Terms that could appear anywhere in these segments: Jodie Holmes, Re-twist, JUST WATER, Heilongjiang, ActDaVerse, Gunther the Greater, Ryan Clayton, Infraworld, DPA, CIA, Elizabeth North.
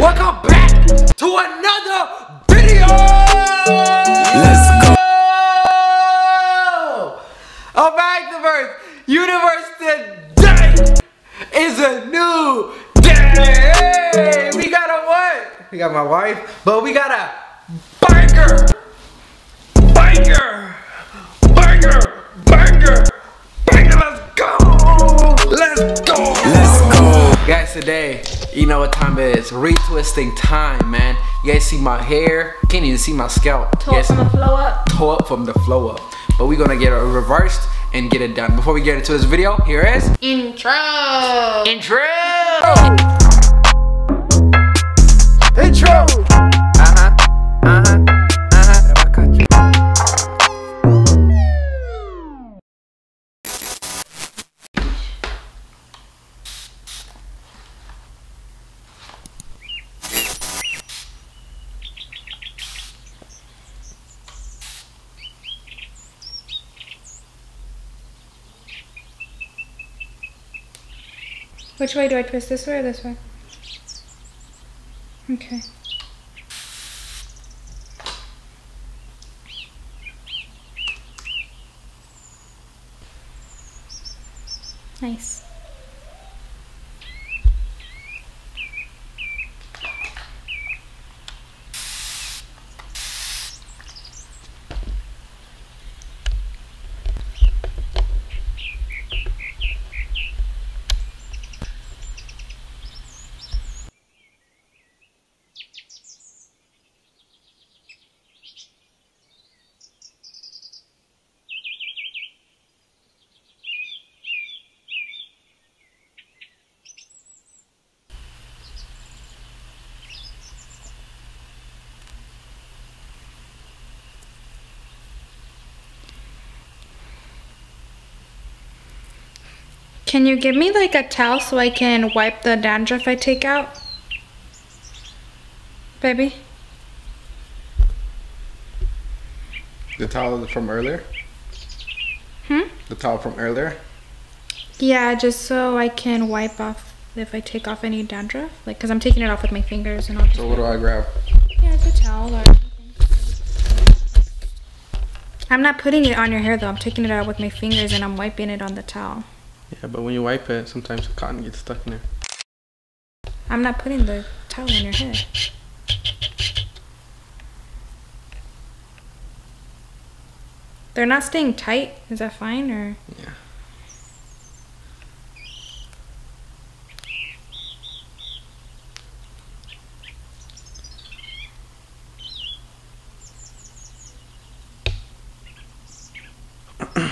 Welcome back to another video. Let's go. Of ActDaVerse Universe, today is a new day. We got a what? We got my wife, but we got a biker. Guys, today, you know what time it is. Retwisting time, man. You guys see my hair? Can't even see my scalp. Tore from the flow up. Tore up from the flow up. But we're gonna get it reversed and get it done. Before we get into this video, here is intro. Intro. Intro. Which way do I twist? This way or this way? Okay. Nice. Can you give me like a towel so I can wipe the dandruff I take out? Baby? The towel from earlier? Hmm? The towel from earlier? Yeah, just so I can wipe off if I take off any dandruff. Like, cause I'm taking it off with my fingers and all. So what do I grab? Yeah, it's a towel or something. I'm not putting it on your hair though. I'm taking it out with my fingers and I'm wiping it on the towel. Yeah, but when you wipe it, sometimes the cotton gets stuck in there. I'm not putting the towel in your head. They're not staying tight. Is that fine or? Yeah.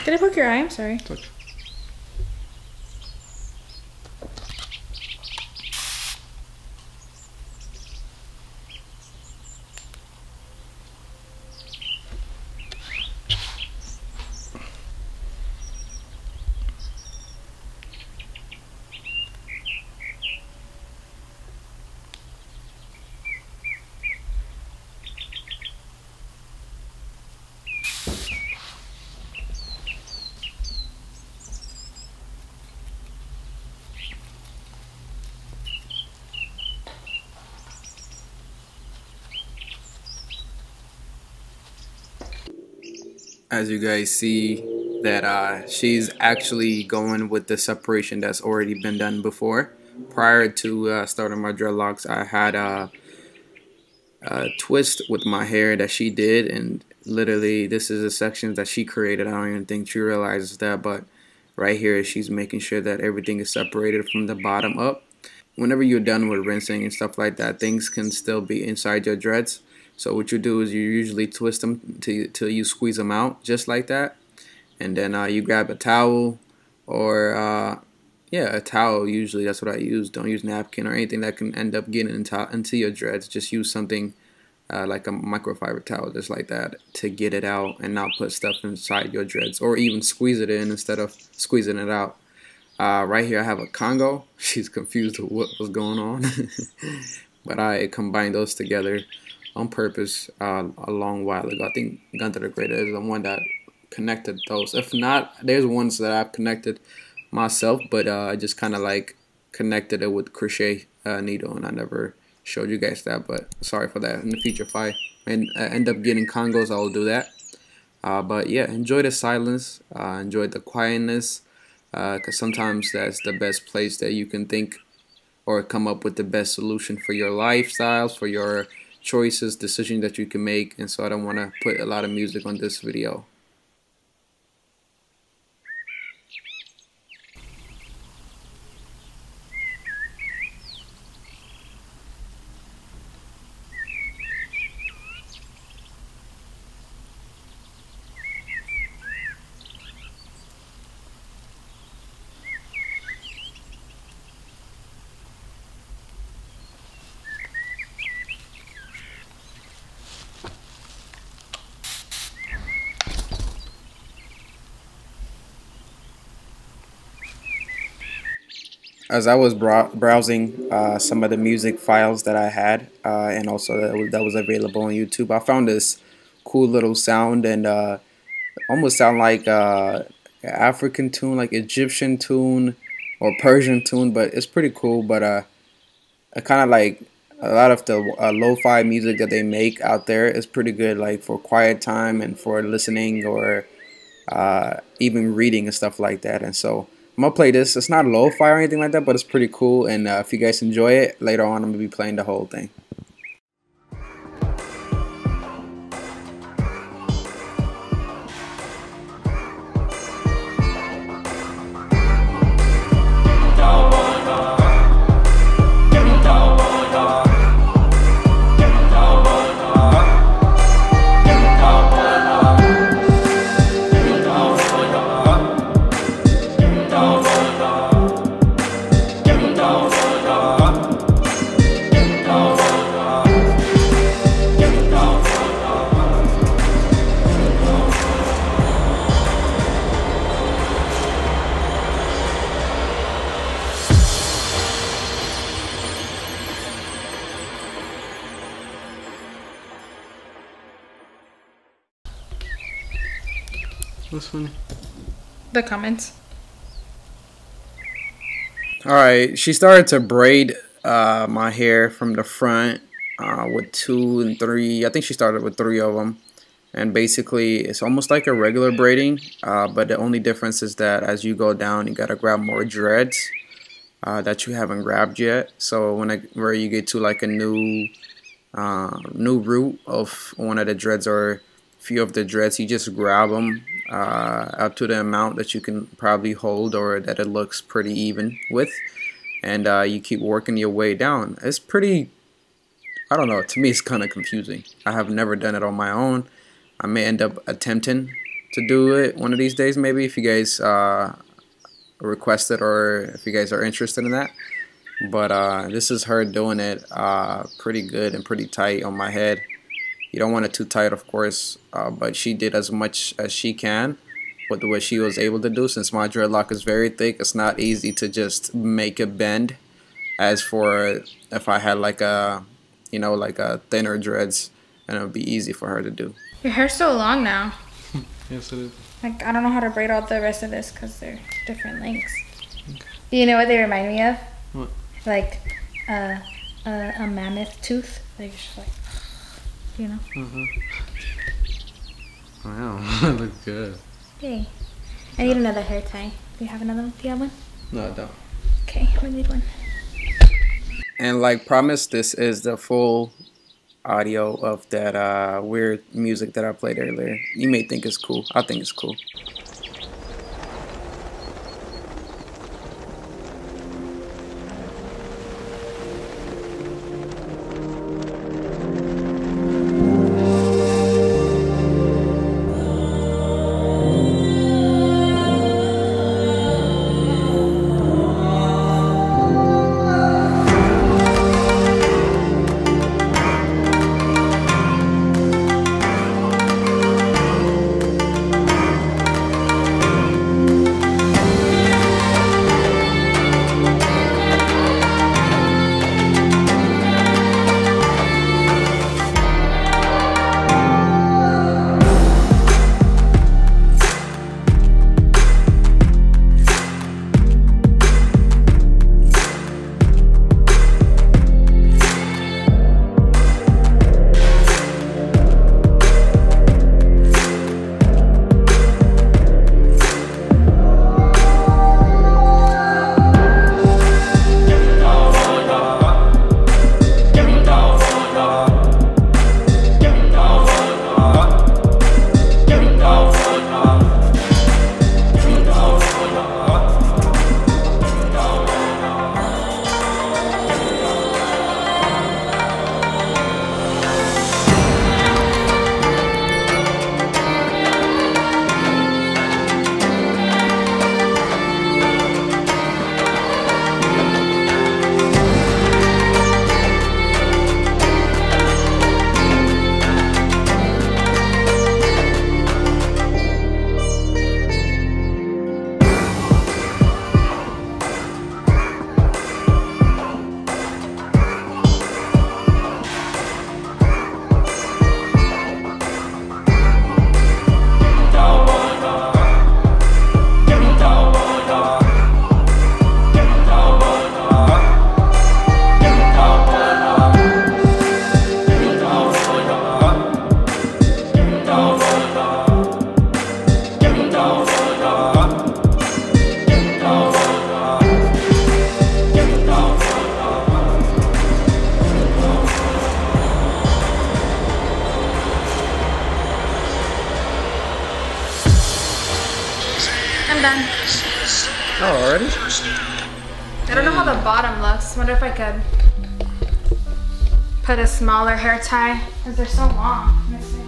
Did I poke your eye? I'm sorry. As you guys see that she's actually going with the separation that's already been done before. Prior to starting my dreadlocks, I had a twist with my hair that she did, and literally this is a section that she created. I don't even think she realizes that, but right here she's making sure that everything is separated from the bottom up. Whenever you're done with rinsing and stuff like that, things can still be inside your dreads. So what you do is you usually twist them till you squeeze them out, just like that. And then you grab a towel or, yeah, a towel usually. That's what I use. Don't use napkin or anything that can end up getting into your dreads. Just use something like a microfiber towel, just like that, to get it out and not put stuff inside your dreads. Or even squeeze it in instead of squeezing it out. Right here I have a Congo. She's confused with what was going on. But I combined those together on purpose a long while ago. I think Gunther the Greater is the one that connected those. If not, there's ones that I've connected myself, but I just kind of like connected it with crochet needle, and I never showed you guys that, but sorry for that. In the future, if I end up getting Congos, I will do that. But yeah, enjoy the silence, enjoy the quietness, because sometimes that's the best place that you can think or come up with the best solution for your lifestyles, for your choices, decisions that you can make. And so I don't want to put a lot of music on this video. As I was browsing some of the music files that I had and also that was available on YouTube, I found this cool little sound, and almost sound like an African tune, like Egyptian tune or Persian tune, but it's pretty cool. But kind of like a lot of the lo-fi music that they make out there is pretty good, like for quiet time and for listening or even reading and stuff like that. And so I'm going to play this. It's not lo-fi or anything like that, but it's pretty cool. And if you guys enjoy it, later on I'm going to be playing the whole thing. What's funny? The comments. Alright, she started to braid my hair from the front with 2 and 3. I think she started with 3 of them. And basically, it's almost like a regular braiding. But the only difference is that as you go down, you got to grab more dreads that you haven't grabbed yet. So where you get to like a new root of one of the dreads or few of the dreads, you just grab them up to the amount that you can probably hold or that it looks pretty even with, and you keep working your way down. It's pretty, I don't know, to me it's kind of confusing. I have never done it on my own. I may end up attempting to do it one of these days, maybe, if you guys request it or if you guys are interested in that. But this is her doing it pretty good and pretty tight on my head. You don't want it too tight, of course, but she did as much as she can with what she was able to do. Since my dreadlock is very thick, it's not easy to just make it bend as for if I had like a, you know, like a thinner dreads, and it would be easy for her to do. Your hair's so long now. Yes, it is. Like, I don't know how to braid all the rest of this because they're different lengths. Okay. Do you know what they remind me of? What? Like a mammoth tooth. Like, just like, you know. Wow, that looks good. Hey, I need another hair tie. Do you have another one? Do you have one? No, I don't. Okay, we need one. And like promised, this is the full audio of that weird music that I played earlier. You may think it's cool. I think it's cool. done. Oh, already? I don't know how the bottom looks. Wonder if I could put a smaller hair tie because they're so long. Let me see.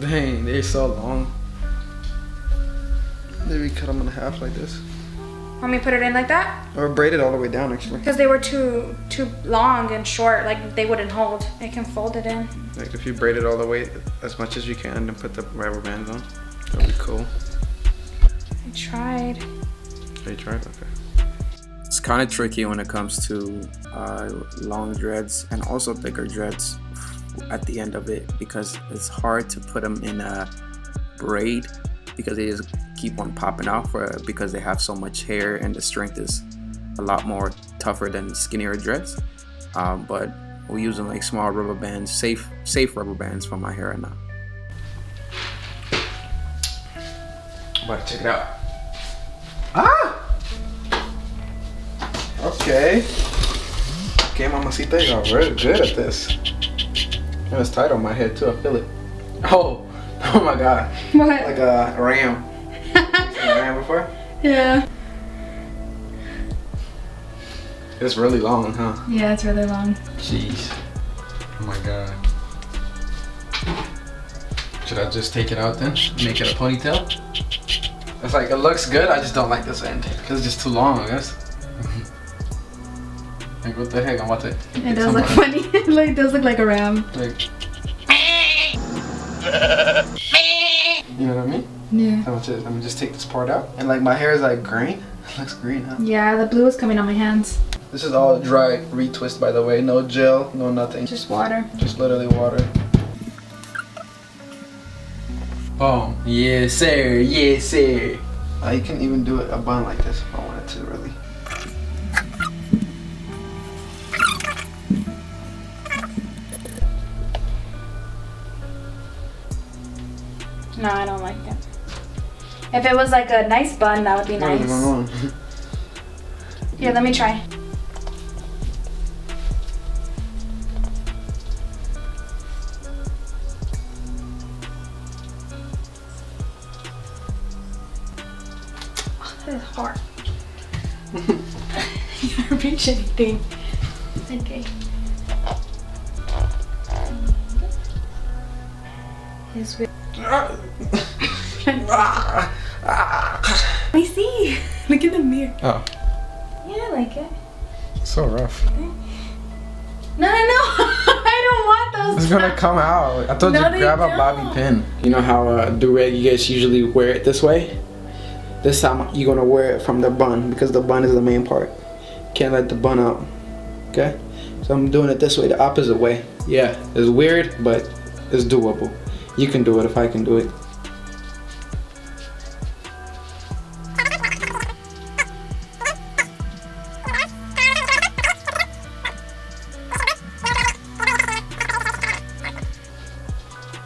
Dang, they're so long. Maybe cut them in half like this. Want me to put it in like that? Or braid it all the way down, actually. Because they were too long and short, like they wouldn't hold. I can fold it in. Like if you braid it all the way as much as you can and put the rubber bands on, that'd be cool. I tried. Oh, you tried? Okay. It's kind of tricky when it comes to long dreads and also thicker dreads at the end of it, because it's hard to put them in a braid because they just keep on popping off, because they have so much hair and the strength is a lot more tougher than skinnier dreads. But we're using like small rubber bands, safe rubber bands for my hair right now. But check it out. Ah! Okay. Okay, mamacita, you got really good at this. And it's tight on my head too, I feel it. Oh, oh my god. What? Like a ram. You seen a ram before? Yeah. It's really long, huh? Yeah, it's really long. Jeez. Oh my god. Should I just take it out then? Make it a ponytail? It's like, it looks good, I just don't like this end. Because it's just too long, I guess. Like what the heck, I'm about to it does somewhere. Look funny. It does look like a ram. Like you know what I mean? Yeah. I'm just take this part out. And like my hair is like green. It looks green, huh? Yeah, the blue is coming on my hands. This is all dry retwist, by the way. No gel, no nothing. Just water. Just literally water. Boom. Yes sir, yes sir. You can even do a bun like this if I wanted to, really. No, I don't like it. If it was like a nice bun, that would be nice. Here, let me try. Oh, this is hard. You don't reach anything. Okay. Here's with. Let me see. Look in the mirror. Oh. Yeah, I like it. It's so rough. Okay. No, no, no. I don't want those. It's gonna come out. I told you grab a bobby pin. You know how do-rag, you guys usually wear it this way? This time you're gonna wear it from the bun, because the bun is the main part. Can't let the bun out. Okay? So I'm doing it this way, the opposite way. Yeah, it's weird, but it's doable. You can do it if I can do it.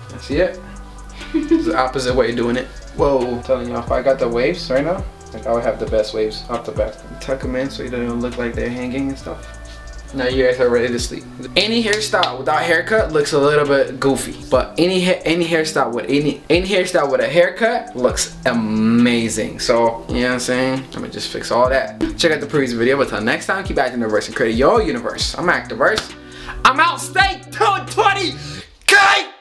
That's it. It's the opposite way of doing it. Whoa. I'm telling y'all, if I got the waves right now, like I would have the best waves off the back. Tuck them in so you don't look like they're hanging and stuff. Now you guys are ready to sleep. Any hairstyle without haircut looks a little bit goofy, but any hairstyle with a haircut looks amazing. So you know what I'm saying? I'm gonna just fix all that. Check out the previous video. But until next time, keep acting the verse and create your universe. I'm ActDaVerse. I'm out. Stay 220. Kite.